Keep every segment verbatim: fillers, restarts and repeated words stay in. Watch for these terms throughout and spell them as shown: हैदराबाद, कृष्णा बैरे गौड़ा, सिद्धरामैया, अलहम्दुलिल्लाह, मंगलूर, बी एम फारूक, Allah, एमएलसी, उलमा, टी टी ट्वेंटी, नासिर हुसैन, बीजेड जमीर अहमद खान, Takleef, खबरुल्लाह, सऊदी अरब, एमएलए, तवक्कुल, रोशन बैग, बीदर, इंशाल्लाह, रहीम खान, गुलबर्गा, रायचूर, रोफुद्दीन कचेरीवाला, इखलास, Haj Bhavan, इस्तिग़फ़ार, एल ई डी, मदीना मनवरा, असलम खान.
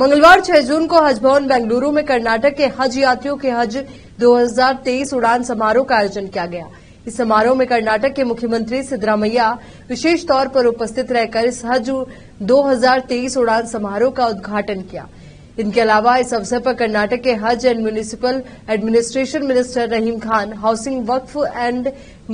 मंगलवार छह जून को हज भवन बेंगलुरु में कर्नाटक के हज यात्रियों के हज दो हज़ार तेईस उड़ान समारोह का आयोजन किया गया। इस समारोह में कर्नाटक के मुख्यमंत्री सिद्धरामैया विशेष तौर पर उपस्थित रहकर इस हज दो हज़ार तेईस उड़ान समारोह का उद्घाटन किया। इनके अलावा इस अवसर पर कर्नाटक के Haj and municipal administration minister रहीम खान, housing Waqf and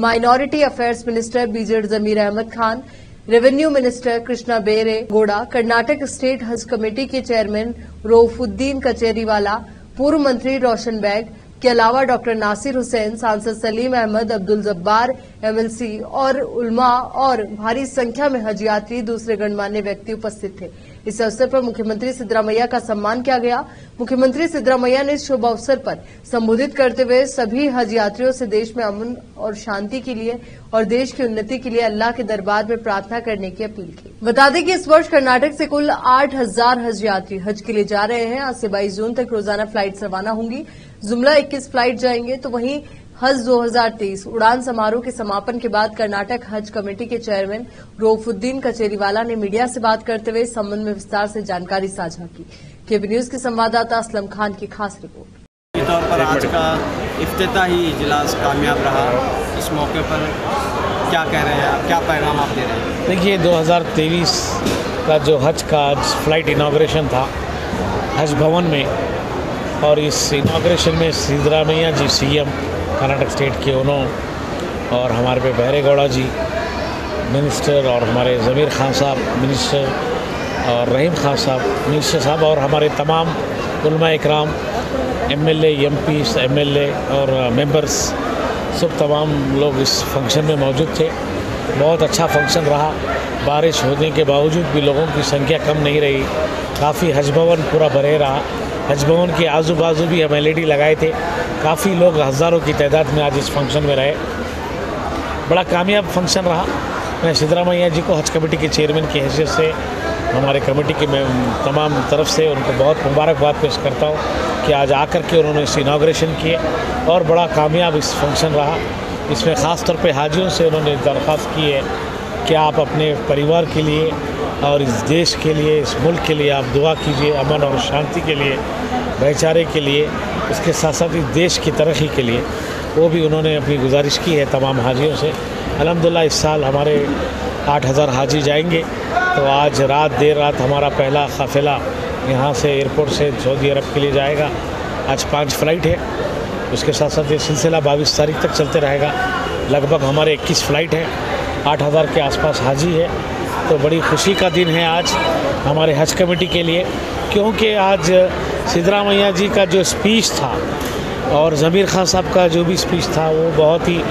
minority affairs minister बीजेड जमीर अहमद खान, revenue minister कृष्णा बैरे गौड़ा, Karnataka state Haj committee के चेयरमैन रोफुद्दीन कचेरीवाला, पूर्व मंत्री रोशन बैग के अलावा डॉक्टर नासिर हुसैन, सांसद सलीम अहमद अब्दुल जब्बार, एमएलसी और उलमा और भारी संख्या में हज यात्री दूसरे गणमान्य व्यक्ति उपस्थित थे। इस अवसर पर मुख्यमंत्री सिद्धरामैया का सम्मान किया गया। मुख्यमंत्री सिद्धरामैया ने शुभ अवसर पर संबोधित करते हुए सभी हज यात्रियों से देश में अमन और शांति के लिए और देश की उन्नति के लिए अल्लाह के दरबार में प्रार्थना करने की अपील की। बता दें कि इस वर्ष कर्नाटक से कुल आठ हजार हज यात्री हज के लिए जा रहे हैं। आज से बाईस जून तक रोजाना फ्लाइट रवाना होंगी। जुमला इक्कीस फ्लाइट जाएंगे तो वहीं हज दो हज़ार तेईस उड़ान समारोह के समापन के बाद कर्नाटक हज कमेटी के चेयरमैन रोफुद्दीन कचेरीवाला ने मीडिया से बात करते हुए इस संबंध में विस्तार से जानकारी साझा की। केबी न्यूज के संवाददाता असलम खान की खास रिपोर्ट। तौर पर आज का इफ्तिताही इजलास कामयाब रहा, इस मौके पर क्या कह रहे हैं आप, क्या पैगाम आप दे रहे हैं? देखिए, दो हज़ार तेईस का जो हज का फ्लाइट इनाग्रेशन था हज भवन में, और इस इनाग्रेशन में सिद्धरामैया जी सीएम कर्नाटक स्टेट के उन्होंने और हमारे पे बैरे गौड़ा जी मिनिस्टर और हमारे ज़मीर खान साहब मिनिस्टर और रहीम खान साहब मिनिस्टर साहब और हमारे तमाम उलमा इकराम एमएलए एमपी एमएलए और मेंबर्स सब तमाम लोग इस फंक्शन में मौजूद थे। बहुत अच्छा फंक्शन रहा। बारिश होने के बावजूद भी लोगों की संख्या कम नहीं रही, काफ़ी हज भवन पूरा भरे रहा। हज भवन के आजू बाजू भी हम एल ई डी लगाए थे। काफ़ी लोग हज़ारों की तादाद में आज इस फंक्शन में रहे। बड़ा कामयाब फंक्शन रहा। मैं सिद्धरामैया जी को हज कमेटी के चेयरमैन की हैसियत से हमारे कमेटी के मैं तमाम तरफ से उनको बहुत मुबारकबाद पेश करता हूँ कि आज आकर के उन्होंने इस इनाग्रेशन किए और बड़ा कामयाब इस फंक्शन रहा। इसमें ख़ास तौर पे हाजियों से उन्होंने दरख्वास्त की है कि आप अपने परिवार के लिए और इस देश के लिए, इस मुल्क के लिए आप दुआ कीजिए, अमन और शांति के लिए, भाईचारे के लिए, इसके साथ साथ इस देश की तरक्की के लिए। वो भी उन्होंने अपनी गुजारिश की है तमाम हाजियों से। अलहम्दुलिल्लाह इस साल हमारे आठ हज़ार हाजी जाएंगे। तो आज रात देर रात हमारा पहला काफिला यहाँ से एयरपोर्ट से सऊदी अरब के लिए जाएगा। आज पाँच फ्लाइट है, उसके साथ साथ ये सिलसिला बाईस तारीख तक चलते रहेगा। लगभग हमारे इक्कीस फ्लाइट है, आठ हज़ार के आसपास हाजी है। तो बड़ी खुशी का दिन है आज हमारे हज कमेटी के लिए, क्योंकि आज सिद्धरामैया जी का जो स्पीच था और ज़मीर खान साहब का जो भी स्पीच था वो बहुत ही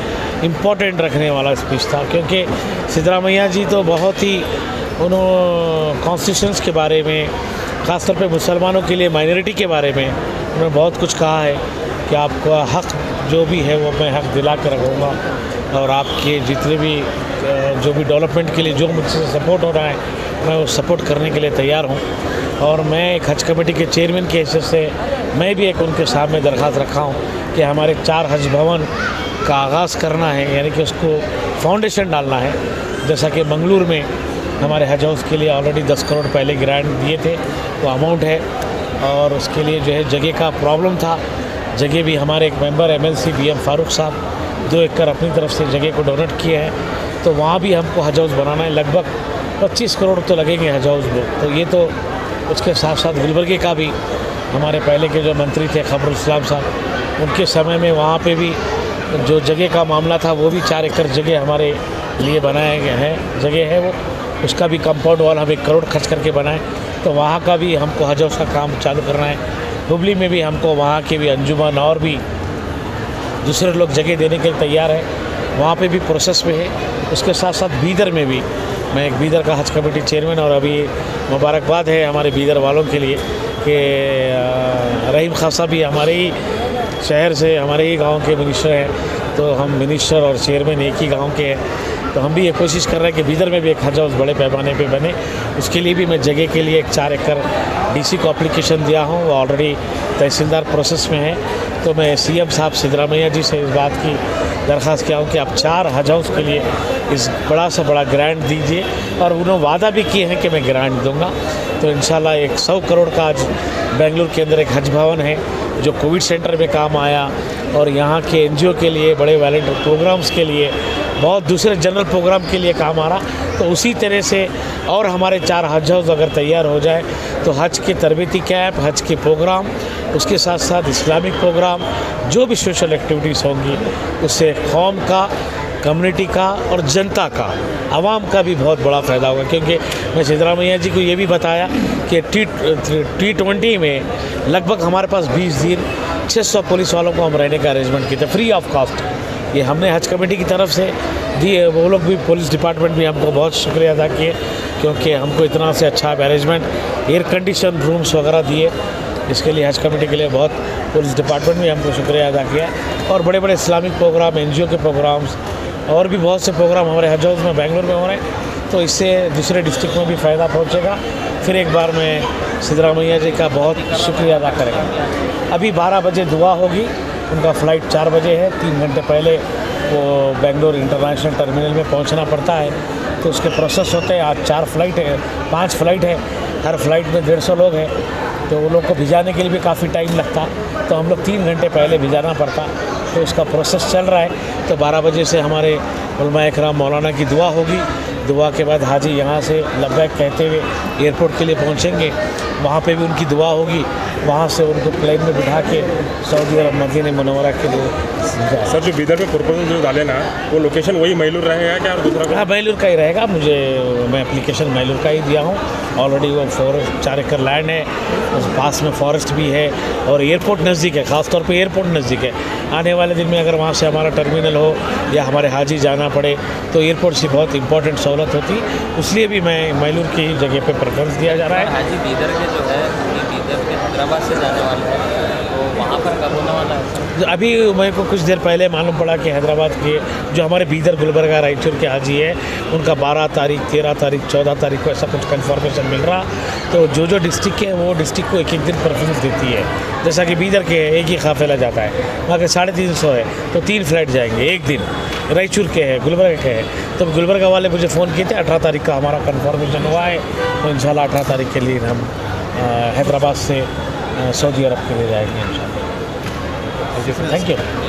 इम्पोर्टेंट रखने वाला स्पीच था, क्योंकि सिद्धरामैया जी तो बहुत ही उन्होंने कॉन्स्टिट्यूशंस के बारे में, ख़ासतौर पर मुसलमानों के लिए माइनॉरिटी के बारे में उन्होंने बहुत कुछ कहा है कि आपका हक़ जो भी है वो मैं हक़ दिला कर रखूँगा और आपके जितने भी जो भी डेवलपमेंट के लिए जो मुझसे सपोर्ट हो रहा है मैं वो सपोर्ट करने के लिए तैयार हूँ। और मैं एक हज कमेटी के चेयरमैन की हैसियत से मैं भी एक उनके सामने दरख्वास्त रखा हूँ कि हमारे चार हज भवन का आगाज़ करना है, यानी कि उसको फाउंडेशन डालना है। जैसा कि मंगलूर में हमारे हज हाउस के लिए ऑलरेडी दस करोड़ पहले ग्रांट दिए थे, वो अमाउंट है। और उसके लिए जो है जगह का प्रॉब्लम था। जगह भी हमारे एक member एमएलसी बी एम फारूक साहब दो एकड़ अपनी तरफ से जगह को डोनेट किया है। तो वहाँ भी हमको हज हाउस बनाना है। लगभग पच्चीस करोड़ तो लगेंगे हज हाउस में। तो ये तो उसके साथ साथ गुलबर्गा का भी हमारे पहले के जो मंत्री थे खबरुल्लाह साहब, उनके समय में वहाँ पे भी जो जगह का मामला था वो भी चार एकड़ जगह हमारे लिए बनाए गए हैं, जगह है वो, उसका भी कंपाउंड वॉल हम एक करोड़ खर्च करके बनाएँ। तो वहाँ का भी हमको हज हाउस का काम चालू करना है। हुबली में भी हमको वहाँ के भी अंजुमन और भी दूसरे लोग जगह देने के लिए तैयार है, वहाँ पे भी प्रोसेस में है। उसके साथ साथ बीदर में भी मैं एक बीदर का हज कमेटी चेयरमैन, और अभी मुबारकबाद है हमारे बीदर वालों के लिए कि रहीम खान साहब भी हमारे ही शहर से, हमारे ही गांव के मिनिस्टर हैं। तो हम मिनिस्टर और चेयरमैन एक ही गाँव के हैं। तो हम भी ये कोशिश कर रहे हैं कि बीदर में भी एक हज हाउस बड़े पैमाने पर बने। उसके लिए भी मैं जगह के लिए एक चार एकड़ डीसी को एप्लीकेशन दिया हूँ, वो ऑलरेडी तहसीलदार प्रोसेस में है। तो मैं सीएम साहब सिद्धरामैया जी से इस बात की दरख्वास्त किया हूँ कि आप चार हज हाउस के लिए इस बड़ा से बड़ा ग्रांट दीजिए, और उन्होंने वादा भी किए हैं कि मैं ग्रांट दूंगा। तो इंशाल्लाह एक सौ करोड़ का आज बेंगलुरु के अंदर एक हज भवन है जो कोविड सेंटर में काम आया, और यहाँ के एन जी ओ के लिए, बड़े वॉलंटियर प्रोग्राम्स के लिए, बहुत दूसरे जनरल प्रोग्राम के लिए काम आ रहा। तो उसी तरह से और हमारे चार हज हाउस अगर तैयार हो जाए तो हज के तरबती कैंप, हज के प्रोग्राम, उसके साथ साथ इस्लामिक प्रोग्राम, जो भी सोशल एक्टिविटीज़ होंगी, उससे कौम का, कम्युनिटी का और जनता का, आवाम का भी बहुत बड़ा फ़ायदा होगा। क्योंकि मैं सिद्धरामैया जी को ये भी बताया कि टी टी ट्वेंटी में लगभग हमारे पास बीस दिन छह सौ पुलिस वालों को हम रहने का अरेंजमेंट किया था फ्री ऑफ कास्ट। ये हमने हज कमेटी की तरफ से दिए, वो लोग भी, पुलिस डिपार्टमेंट भी हमको बहुत शुक्रिया अदा किए क्योंकि हमको इतना से अच्छा अरेंजमेंट, एयर कंडीशन रूम्स वगैरह दिए। इसके लिए हज कमेटी के लिए बहुत पुलिस डिपार्टमेंट में हमको शुक्रिया अदा किया, और बड़े बड़े Islamic programme, N G O के प्रोग्राम्स और भी बहुत से प्रोग्राम हमारे हज हाउस में बेंगलुरु में हो रहे हैं। तो इससे दूसरे डिस्ट्रिक्ट में भी फ़ायदा पहुंचेगा। फिर एक बार मैं सिद्धरामैया जी का बहुत शुक्रिया अदा करेगा। अभी बारह बजे दुआ होगी, उनका फ़्लाइट चार बजे है, तीन घंटे पहले वो बेंगलुरु इंटरनेशनल टर्मिनल में पहुँचना पड़ता है। तो उसके प्रोसेस होते हैं। आज चार फ्लाइट है, पाँच फ्लाइट है, हर फ्लाइट में डेढ़ सौ लोग हैं, तो वो लोग को भिजाने के लिए भी काफ़ी टाइम लगता, तो हम लोग तीन घंटे पहले भिजाना पड़ता। तो उसका प्रोसेस चल रहा है। तो बारह बजे से हमारे उलमा इकराम मौलाना की दुआ होगी। दुआ के बाद हाजी यहाँ से लब्बैक कहते हुए एयरपोर्ट के लिए पहुँचेंगे। वहाँ पे भी उनकी दुआ होगी, वहाँ से उनको प्लेन में बिठा के सऊदी अरब मदीना मनवरा के लिए। सर, जो बीदर में प्रपोजल जो डाले ना, वो लोकेशन वही मैलूर रहेगा क्या? और दूसरा हाँ, मैलूर का ही रहेगा। मुझे मैं एप्लीकेशन मैलूर का ही दिया हूँ ऑलरेडी। वो फॉरेस्ट, चार एकड़ लैंड है, उस पास में फॉरेस्ट भी है और एयरपोर्ट नज़दीक है। ख़ासतौर पर एयरपोर्ट नज़दीक है। आने वाले दिन में अगर वहाँ से हमारा टर्मिनल हो या हमारे हाजी जाना पड़े तो एयरपोर्ट से बहुत इंपॉर्टेंट सहूलत होती, इसलिए भी मैं मैलूर की जगह पे प्रेफरेंस दिया जा रहा है। हाजी बीदर के जो है, बीदर के हैदराबाद से जाने वाले हैं, तो वहाँ पर कब होने वाला है? अभी मेरे को कुछ देर पहले मालूम पड़ा कि हैदराबाद के जो हमारे बीदर, गुलबर्गा, रायचूर के हाजी है, उनका बारह तारीख, तेरह तारीख, चौदह तारीख को ऐसा कुछ कन्फर्मेशन मिल रहा। तो जो जो डिस्ट्रिक्ट के हैं वो डिस्ट्रिक्ट को एक एक दिन प्रेफरेंस देती है। जैसा कि बीदर के एक ही काफिला जाता है, वहाँ के साढ़े तीन सौ है तो तीन फ्लाइट जाएंगे एक दिन। रायचूर के हैं, गुलबर्गा के हैं, तो गुलबर्गा वाले मुझे फ़ोन किए थे। अठारह तारीख का हमारा कन्फर्मेशन हुआ है, तो इंशाल्लाह अठारह तारीख के लिए हम हैदराबाद से सऊदी अरब के लिए जाएंगे इंशाल्लाह। Thank you.